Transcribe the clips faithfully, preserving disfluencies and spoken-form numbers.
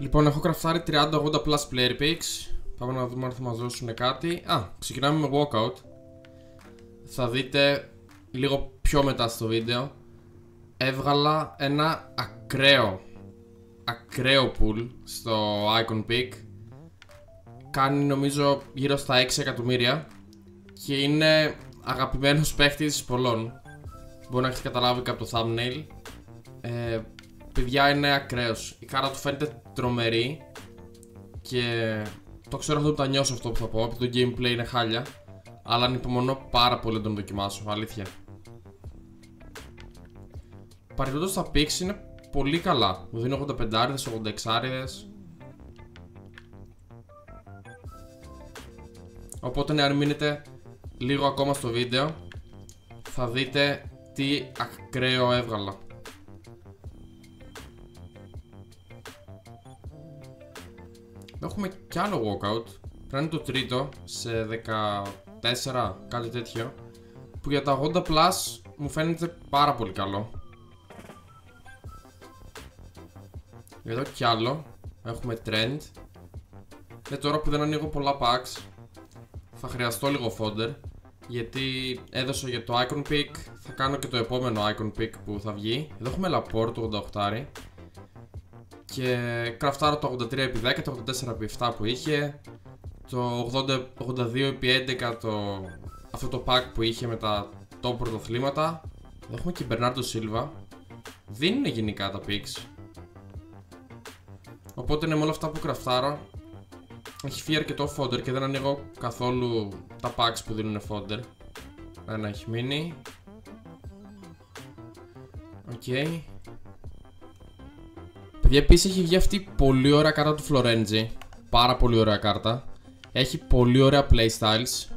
Λοιπόν, έχω κραφτάρει τριάντα ογδόντα plus player picks. Πάμε να δούμε αν θα μας δώσουν κάτι. Α, ξεκινάμε με walkout. Θα δείτε λίγο πιο μετά στο βίντεο. Έβγαλα ένα ακραίο Ακραίο pool στο icon pick. Κάνει νομίζω γύρω στα έξι εκατομμύρια. Και είναι αγαπημένος παίχτης πολλών. Μπορεί να έχετε καταλάβει και από το thumbnail. ε, Παιδιά, είναι ακραίος. Η κάρτα του φαίνεται τρομερή. Και το ξέρω αυτό που τα νιώσω, αυτό που θα πω, επειδή το gameplay είναι χάλια. Αλλά ανυπομονώ πάρα πολύ να τον δοκιμάσω, αλήθεια. Παρελθόντως τα picks είναι πολύ καλά. Μου δίνω ογδόντα πέντε άριδες, ογδόντα έξι άριδες. Οπότε ναι, αν μείνετε λίγο ακόμα στο βίντεο, θα δείτε τι ακραίο έβγαλα. Έχουμε κι άλλο walkout. Πρέπει είναι το τρίτο σε δεκατέσσερα, κάτι τέτοιο. Που για τα ογδόντα plus μου φαίνεται πάρα πολύ καλό. Εδώ κι άλλο. Έχουμε trend. Και τώρα που δεν ανοίγω πολλά packs, θα χρειαστώ λίγο fodder. Γιατί έδωσα για το icon pick. Θα κάνω και το επόμενο icon pick που θα βγει. Εδώ έχουμε Laporte ογδόντα οκτώ. Και κραφτάρω το ογδόντα τρία επί δέκα, το ογδόντα τέσσερα επί επτά που είχε, το ογδόντα, ογδόντα δύο επί έντεκα, το, αυτό το pack που είχε με τα top πρωτοθλήματα. Εδώ έχουμε και Bernardo Silva. Δεν είναι γενικά τα picks. Οπότε είναι με όλα αυτά που κραφτάρω. Έχει φύγει αρκετό fodder και δεν ανοίγω καθόλου τα packs που δίνουν fodder. Ένα έχει μείνει. Οκ. Okay. Επίσης έχει βγει αυτή πολύ ωραία κάρτα του Florenzi. Πάρα πολύ ωραία κάρτα. Έχει πολύ ωραία playstyles.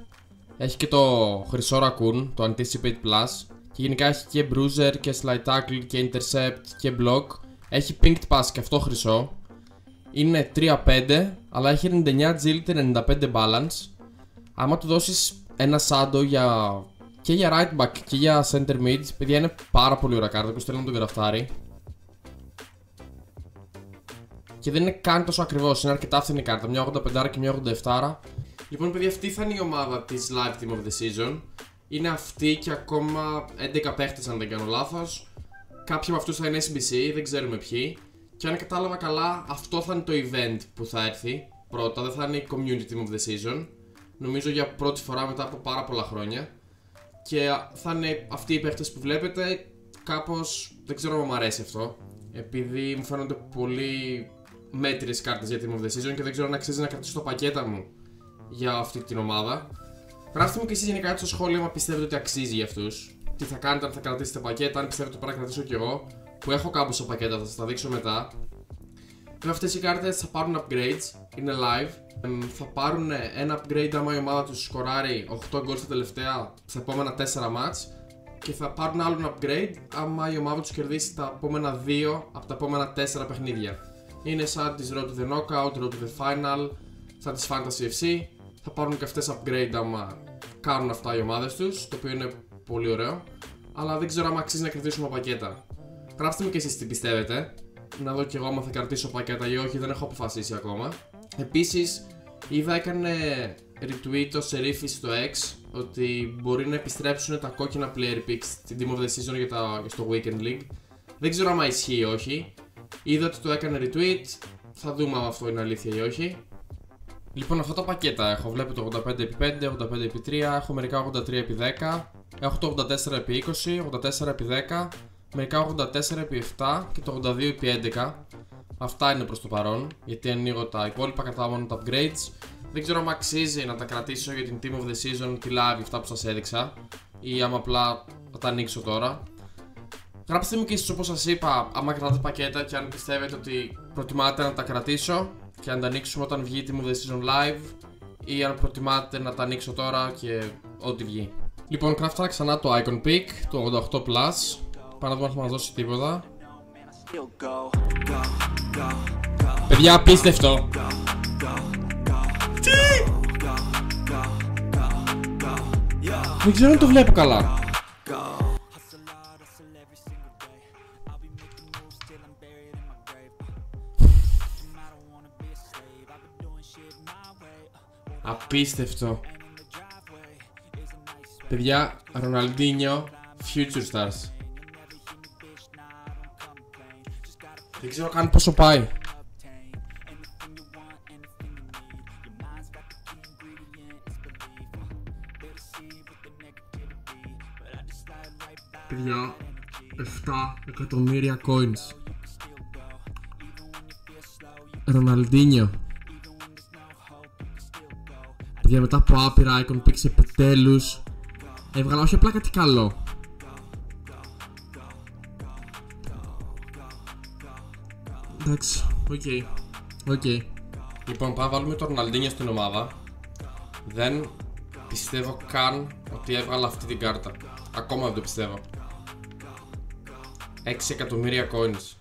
Έχει και το χρυσό ρακούν, το Anticipate Plus. Και γενικά έχει και bruiser και slide tackle και intercept και block. Έχει pinked pass και αυτό χρυσό. Είναι τρία πέντε, αλλά έχει ενενήντα εννιά agility, ενενήντα πέντε balance. Άμα του δώσεις ένα shadow για... και για right back και για center mid, παιδιά, είναι πάρα πολύ ωραία κάρτα. Ποιος θέλει να τον γραφτάρει. Και δεν είναι καν τόσο ακριβώς, είναι αρκετά φθηνή κάρτα, μια ογδόντα πέντε και μια ογδόντα επτά. Λοιπόν, παιδιά, αυτή θα είναι η ομάδα της Live Team of the Season. Είναι αυτή και ακόμα έντεκα παίχτες, αν δεν κάνω λάθος. Κάποιοι από αυτούς θα είναι ες μπι σι, δεν ξέρουμε ποιοι. Και αν κατάλαβα καλά, αυτό θα είναι το event που θα έρθει πρώτα, δεν θα είναι η Community Team of the Season. Νομίζω για πρώτη φορά μετά από πάρα πολλά χρόνια. Και θα είναι αυτοί οι παίχτες που βλέπετε. Κάπως δεν ξέρω αν μου αρέσει αυτό, επειδή μου φαίνονται πολύ μέτριες κάρτες για Team of the Season και δεν ξέρω αν αξίζει να κρατήσω τα πακέτα μου για αυτή την ομάδα. Γράψτε μου και εσείς γενικά στο σχόλιο αν πιστεύετε ότι αξίζει για αυτούς. Τι θα κάνετε αν θα κρατήσετε πακέτα, αν πιστεύετε ότι πρέπει να κρατήσω κι εγώ, που έχω κάπου στα πακέτα, θα σας τα δείξω μετά. Βέβαια, αυτές οι κάρτες θα πάρουν upgrades, είναι live. Ε, θα πάρουν ένα upgrade άμα η ομάδα τους σκοράρει οκτώ γκολ στα τελευταία, στα επόμενα τέσσερα μάτς. Και θα πάρουν άλλον upgrade άμα η ομάδα τους κερδίσει τα επόμενα δύο από τα επόμενα τέσσερα παιχνίδια. Είναι σαν τις Road to the Knockout, Road to the Final, σαν τις Fantasy εφ σι. Θα πάρουν και αυτές upgrade άμα κάνουν αυτά οι ομάδες τους, το οποίο είναι πολύ ωραίο. Αλλά δεν ξέρω αν αξίζει να κρατήσουμε πακέτα. Γράψτε μου και εσείς τι πιστεύετε. Να δω κι εγώ άμα θα κρατήσω πακέτα ή όχι, δεν έχω αποφασίσει ακόμα. Επίσης, είδα έκανε retweet ο Σερίφη στο X ότι μπορεί να επιστρέψουν τα κόκκινα player picks στην Team of the Season για τα, στο Weekend League. Δεν ξέρω αν ισχύει ή όχι. Είδα ότι το έκανε retweet. Θα δούμε αν αυτό είναι αλήθεια ή όχι. Λοιπόν, αυτά τα πακέτα έχω. Βλέπετε το ογδόντα πέντε επί πέντε, ογδόντα πέντε επί τρία, έχω μερικά ογδόντα τρία επί δέκα, έχω το ογδόντα τέσσερα επί είκοσι, ογδόντα τέσσερα επί δέκα, μερικά ογδόντα τέσσερα επί επτά και το ογδόντα δύο επί έντεκα. Αυτά είναι προς το παρόν, γιατί ανοίγω τα υπόλοιπα κατά μόνο τα upgrades. Δεν ξέρω αν αξίζει να τα κρατήσω για την Team of the Season, τη live, αυτά που σας έδειξα, ή άμα απλά θα τα ανοίξω τώρα. Γράψτε μου και εσείς, όπως σας είπα, άμα κρατάτε πακέτα και αν πιστεύετε ότι προτιμάτε να τα κρατήσω και αν τα ανοίξουμε όταν βγει η Team of the Season live, ή αν προτιμάτε να τα ανοίξω τώρα και ό,τι βγει. Λοιπόν, κράφταρα ξανά το Icon Pick, το ογδόντα οκτώ plus. Πάμε να δούμε αν θα μας δώσει τίποτα. Παιδιά, απίστευτο! Τι! Δεν ξέρω αν το βλέπω καλά. Απίστευτο. Παιδιά, Ronaldinho, Future Stars. Δεν ξέρω καν πόσο πάει. Παιδιά, επτά εκατομμύρια coins. Ronaldinho. Παιδιά, μετά από άπειρα icon picks επιτέλους έβγαλα όχι απλά κάτι καλό. Εντάξει, οκ, okay. okay. Λοιπόν, πάμε να βάλουμε τον Ronaldinho στην ομάδα. Δεν πιστεύω καν ότι έβγαλα αυτή την κάρτα. Ακόμα δεν το πιστεύω. Έξι εκατομμύρια coins.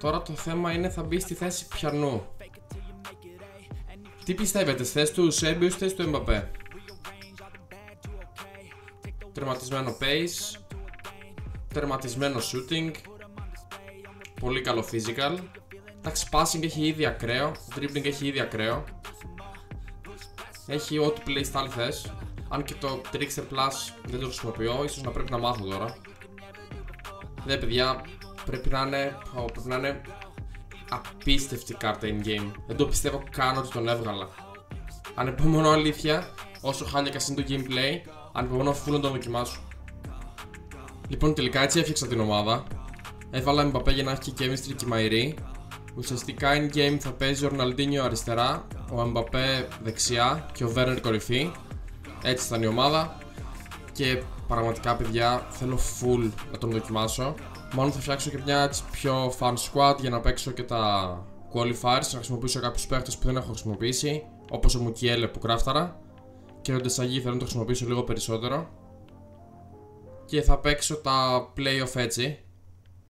Τώρα το θέμα είναι θα μπει στη θέση πιανού. Τι πιστεύετε, στις θέσεις του Σέμπιου ή στις θέσεις του Εμπαπέ? Τερματισμένο pace, τερματισμένο shooting, πολύ καλό physical. Εντάξει, passing έχει ήδη ακραίο, dribbling έχει ήδη ακραίο. Έχει ό,τι play στα άλλη θέση. Αν και το trickster plus δεν το χρησιμοποιώ, ίσως να πρέπει να μάθω τώρα. Ναι παιδιά, πρέπει να είναι, πρέπει να είναι απίστευτη κάρτα in game. Δεν το πιστεύω καν ότι τον έβγαλα. Αν επομονώ αλήθεια, όσο χάλια είναι το gameplay, αν επομονώ full να το δοκιμάσω. Λοιπόν, τελικά έτσι έφτιαξα την ομάδα. Έβαλα Mbappé για να έχει και chemistry και μαϊρή. Ουσιαστικά in game θα παίζει ο Ronaldinho αριστερά, ο Mbappé δεξιά και ο Verner κορυφή. Έτσι ήταν η ομάδα. Και πραγματικά παιδιά θέλω full να τον δοκιμάσω. Μάλλον θα φτιάξω και μια έτσι πιο fan squad για να παίξω και τα qualifiers, να χρησιμοποιήσω κάποιους παίχτες που δεν έχω χρησιμοποιήσει, όπως ο Mukiele που κράφταρα, και τον Dessagli θέλω να το χρησιμοποιήσω λίγο περισσότερο, και θα παίξω τα playoff έτσι.